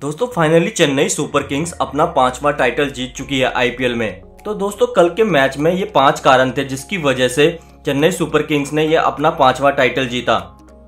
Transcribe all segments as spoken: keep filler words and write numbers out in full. दोस्तों finally Chennai Super Kings अपना पांचवा टाइटल जीत चुकी है आईपीएल में। तो दोस्तों कल के मैच में ये पांच कारण थे जिसकी वजह से चेन्नई सुपर किंग्स ने यह अपना पांचवा टाइटल जीता।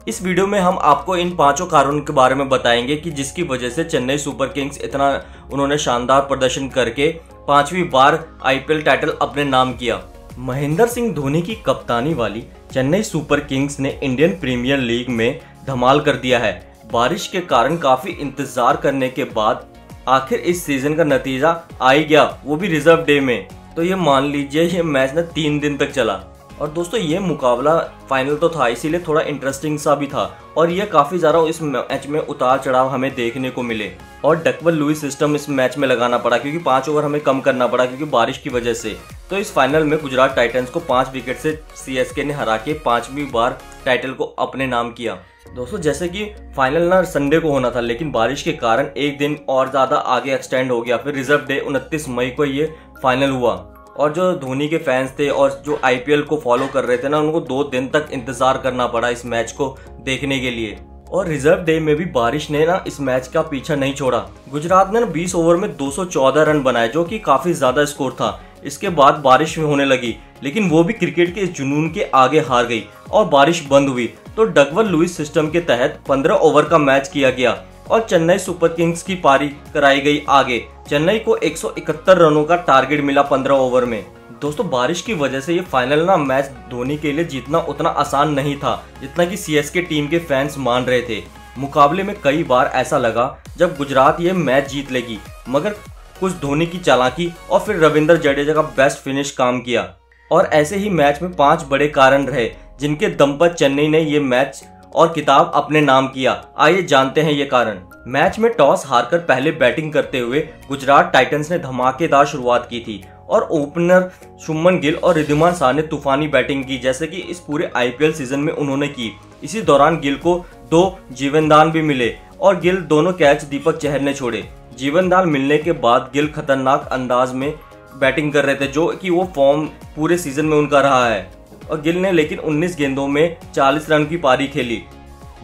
इस वीडियो में हम आपको इन पांचों कारणों के बारे में बताएंगे कि जिसकी वजह से चेन्नई सुपर किंग्स इतना उन्होंने शानदार प्रदर्शन करके पांचवी बार आईपीएल टाइटल अपने नाम किया। महेंद्र सिंह धोनी की कप्तानी वाली चेन्नई सुपर किंग्स ने इंडियन प्रीमियर लीग में धमाल कर दिया है। बारिश के कारण काफी इंतजार करने के बाद आखिर इस सीजन का नतीजा आ ही गया, वो भी रिजर्व डे में। तो ये मान लीजिए ये मैच ना तीन दिन तक चला और दोस्तों ये मुकाबला फाइनल तो था, इसीलिए थोड़ा इंटरेस्टिंग सा भी था और ये काफी ज़्यादा इस मैच में उतार चढ़ाव हमें देखने को मिले। और डकवर्थ लुईस सिस्टम इस मैच में लगाना पड़ा क्योंकि पाँच ओवर हमें कम करना पड़ा क्योंकि बारिश की वजह से। तो इस फाइनल में गुजरात टाइटंस को पाँच विकेट से सीएसके ने हरा के पाँचवीं बार टाइटल को अपने नाम किया। दोस्तों जैसे कि फाइनल ना संडे को होना था लेकिन बारिश के कारण एक दिन और ज़्यादा आगे एक्सटेंड हो गया, फिर रिजर्व डे उनतीस मई को ये फाइनल हुआ। और जो धोनी के फैंस थे और जो आईपीएल को फॉलो कर रहे थे ना, उनको दो दिन तक इंतज़ार करना पड़ा इस मैच को देखने के लिए। और रिजर्व डे में भी बारिश ने ना इस मैच का पीछा नहीं छोड़ा। गुजरात ने ना बीस ओवर में दो सौ चौदह रन बनाए जो कि काफ़ी ज़्यादा स्कोर था। इसके बाद बारिश होने लगी लेकिन वो भी क्रिकेट के इस जुनून के आगे हार गई और बारिश बंद हुई। तो डकवर्थ लुईस सिस्टम के तहत पंद्रह ओवर का मैच किया गया और चेन्नई सुपर किंग्स की पारी कराई गई आगे। चेन्नई को एक सौ इकहत्तर रनों का टारगेट मिला पंद्रह ओवर में। दोस्तों बारिश की वजह से ये फाइनल ना मैच धोनी के लिए जीतना उतना आसान नहीं था जितना कि सीएसके टीम के फैंस मान रहे थे। मुकाबले में कई बार ऐसा लगा जब गुजरात ये मैच जीत लेगी, मगर कुछ धोनी की चालाकी और फिर रविंद्र जडेजा का बेस्ट फिनिश काम किया। और ऐसे ही मैच में पाँच बड़े कारण रहे जिनके दम पर चेन्नई ने ये मैच और किताब अपने नाम किया। आइए जानते हैं ये कारण। मैच में टॉस हारकर पहले बैटिंग करते हुए गुजरात टाइटंस ने धमाकेदार शुरुआत की थी और ओपनर शुभमन गिल और रिद्धिमान साने ने तूफानी बैटिंग की जैसे कि इस पूरे आईपीएल सीजन में उन्होंने की। इसी दौरान गिल को दो जीवनदान भी मिले और गिल दोनों कैच दीपक चहर ने छोड़े। जीवनदान मिलने के बाद गिल खतरनाक अंदाज में बैटिंग कर रहे थे जो कि वो फॉर्म पूरे सीजन में उनका रहा है। और गिल ने लेकिन उन्नीस गेंदों में चालीस रन की पारी खेली।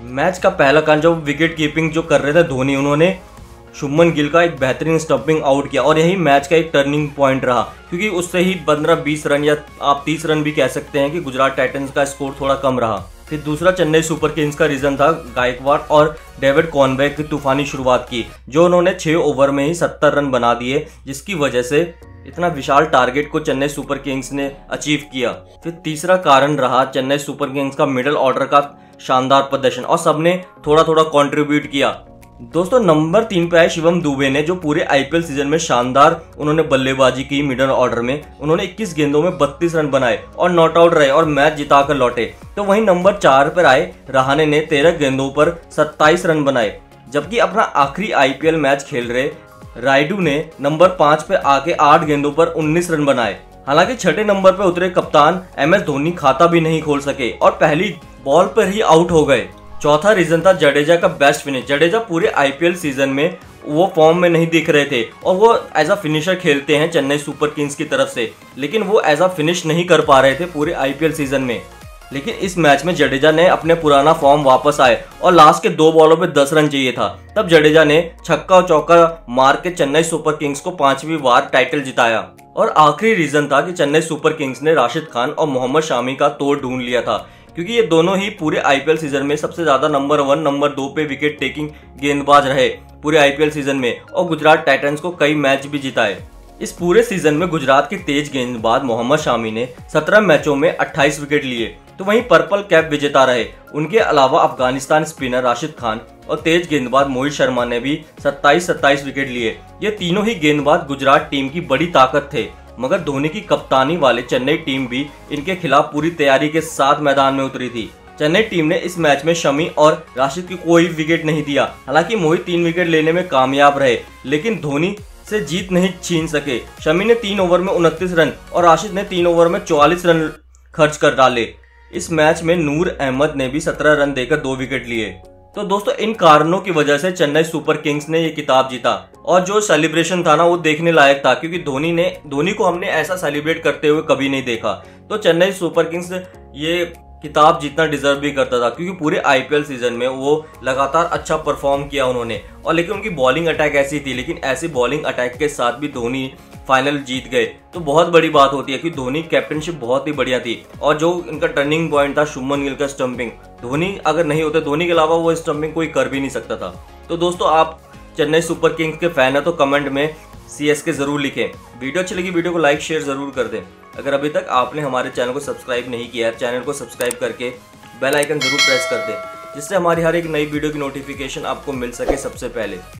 मैच का पहला कारण जब विकेट कीपिंग जो कर रहे थे धोनी, उन्होंने शुभमन गिल का एक बेहतरीन स्टंपिंग आउट किया और यही मैच का एक टर्निंग पॉइंट रहा क्योंकि उससे ही पंद्रह बीस रन या आप तीस रन भी कह सकते हैं कि गुजरात टाइटंस का स्कोर थोड़ा कम रहा। फिर दूसरा चेन्नई सुपर किंग्स का रीज़न था गायकवाड़ और डेविड कॉनवे की तूफानी शुरुआत की जो उन्होंने छः ओवर में ही सत्तर रन बना दिए, जिसकी वजह से इतना विशाल टारगेट को चेन्नई सुपर किंग्स ने अचीव किया। फिर तीसरा कारण रहा चेन्नई सुपर किंग्स का मिडिल ऑर्डर का शानदार प्रदर्शन और सबने थोड़ा थोड़ा कंट्रीब्यूट किया। दोस्तों नंबर तीन पे आए शिवम दुबे ने जो पूरे आईपीएल सीजन में शानदार उन्होंने बल्लेबाजी की। मिडिल ऑर्डर में उन्होंने इक्कीस गेंदों में बत्तीस रन बनाए और नॉट आउट रहे और मैच जिताकर लौटे। तो वहीं नंबर चार पर आए रहाणे ने तेरह गेंदों पर सत्ताईस रन बनाए, जबकि अपना आखिरी आईपीएल मैच खेल रहे राइडू ने नंबर पाँच पे आके आठ गेंदों पर उन्नीस रन बनाए। हालांकि छठे नंबर पर उतरे कप्तान एम एस धोनी खाता भी नहीं खोल सके और पहली बॉल पर ही आउट हो गए। चौथा रीजन था जडेजा का बेस्ट फिनिश। जडेजा पूरे आईपीएल सीजन में वो फॉर्म में नहीं दिख रहे थे और वो एज अ फिनिशर खेलते हैं चेन्नई सुपर किंग्स की तरफ से, लेकिन वो एज अ फिनिश नहीं कर पा रहे थे पूरे आईपीएल सीजन में। लेकिन इस मैच में जडेजा ने अपने पुराना फॉर्म वापस आए और लास्ट के दो बॉलों पे दस रन चाहिए था, तब जडेजा ने छक्का और चौका मार के चेन्नई सुपर किंग्स को पांचवीं बार टाइटल जिताया। और आखिरी रीजन था कि चेन्नई सुपर किंग्स ने राशिद खान और मोहम्मद शामी का तोड़ ढूंढ लिया था क्योंकि ये दोनों ही पूरे आईपीएल सीजन में सबसे ज्यादा नंबर वन नंबर दो पे विकेट टेकिंग गेंदबाज रहे पूरे आईपीएल सीजन में और गुजरात टाइटंस को कई मैच भी जिताए। इस पूरे सीजन में गुजरात के तेज गेंदबाज मोहम्मद शामी ने सत्रह मैचों में अट्ठाईस विकेट लिए, तो वहीं पर्पल कैप विजेता रहे। उनके अलावा अफगानिस्तान स्पिनर राशिद खान और तेज गेंदबाज मोहित शर्मा ने भी सत्ताईस सत्ताईस विकेट लिए। ये तीनों ही गेंदबाज गुजरात टीम की बड़ी ताकत थे, मगर धोनी की कप्तानी वाले चेन्नई टीम भी इनके खिलाफ पूरी तैयारी के साथ मैदान में उतरी थी। चेन्नई टीम ने इस मैच में शमी और राशिद की कोई विकेट नहीं दिया। हालांकि मोहित तीन विकेट लेने में कामयाब रहे लेकिन धोनी से जीत नहीं छीन सके। शमी ने तीन ओवर में उनतीस रन और राशिद ने तीन ओवर में चौवालीस रन खर्च कर डाले। इस मैच में नूर अहमद ने भी सत्रह रन देकर दो विकेट लिए। तो दोस्तों इन कारणों की वजह से चेन्नई सुपर किंग्स ने ये किताब जीता और जो सेलिब्रेशन था ना वो देखने लायक था क्योंकि धोनी ने धोनी को हमने ऐसा सेलिब्रेट करते हुए कभी नहीं देखा। तो चेन्नई सुपर किंग्स ये खिताब जितना डिजर्व भी करता था, क्योंकि पूरे आईपीएल सीजन में वो लगातार अच्छा परफॉर्म किया उन्होंने। और लेकिन उनकी बॉलिंग अटैक ऐसी थी, लेकिन ऐसे बॉलिंग अटैक के साथ भी धोनी फाइनल जीत गए तो बहुत बड़ी बात होती है, क्योंकि धोनी कैप्टनशिप बहुत ही बढ़िया थी। और जो इनका टर्निंग पॉइंट था शुभमन गिल का स्टंपिंग, धोनी अगर नहीं होते, धोनी के अलावा वो स्टंपिंग कोई कर भी नहीं सकता था। तो दोस्तों, आप चेन्नई सुपर किंग्स के फैन है तो कमेंट में सी एस के जरूर लिखें। वीडियो अच्छी लगी, वीडियो को लाइक शेयर जरूर कर दें। अगर अभी तक आपने हमारे चैनल को सब्सक्राइब नहीं किया है, चैनल को सब्सक्राइब करके बेल आइकन जरूर प्रेस कर दें, जिससे हमारी हर एक नई वीडियो की नोटिफिकेशन आपको मिल सके सबसे पहले।